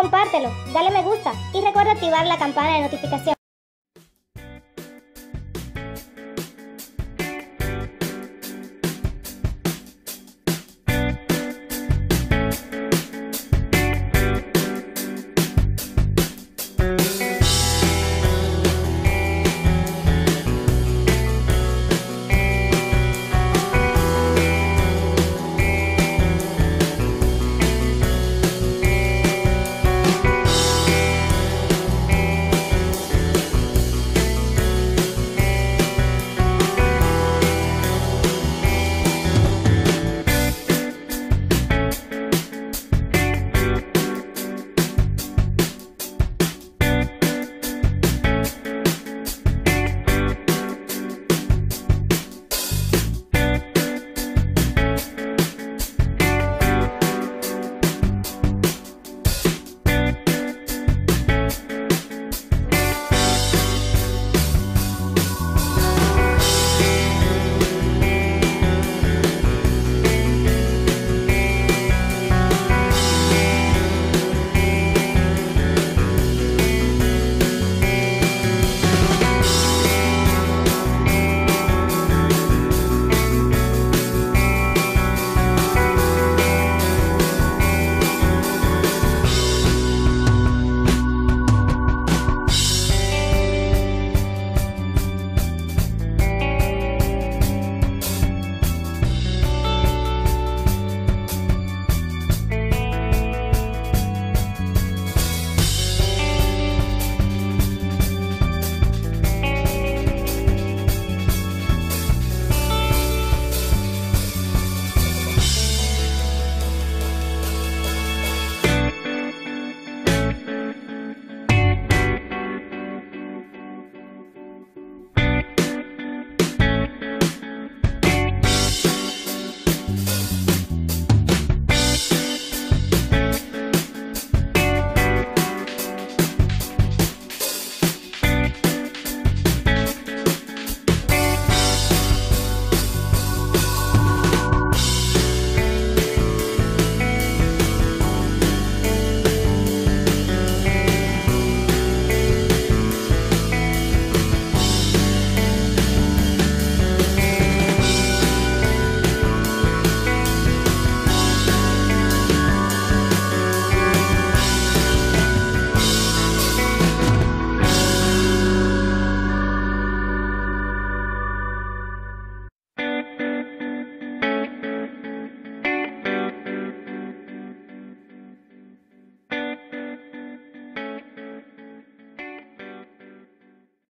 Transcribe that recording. compártelo, dale me gusta y recuerda activar la campana de notificación.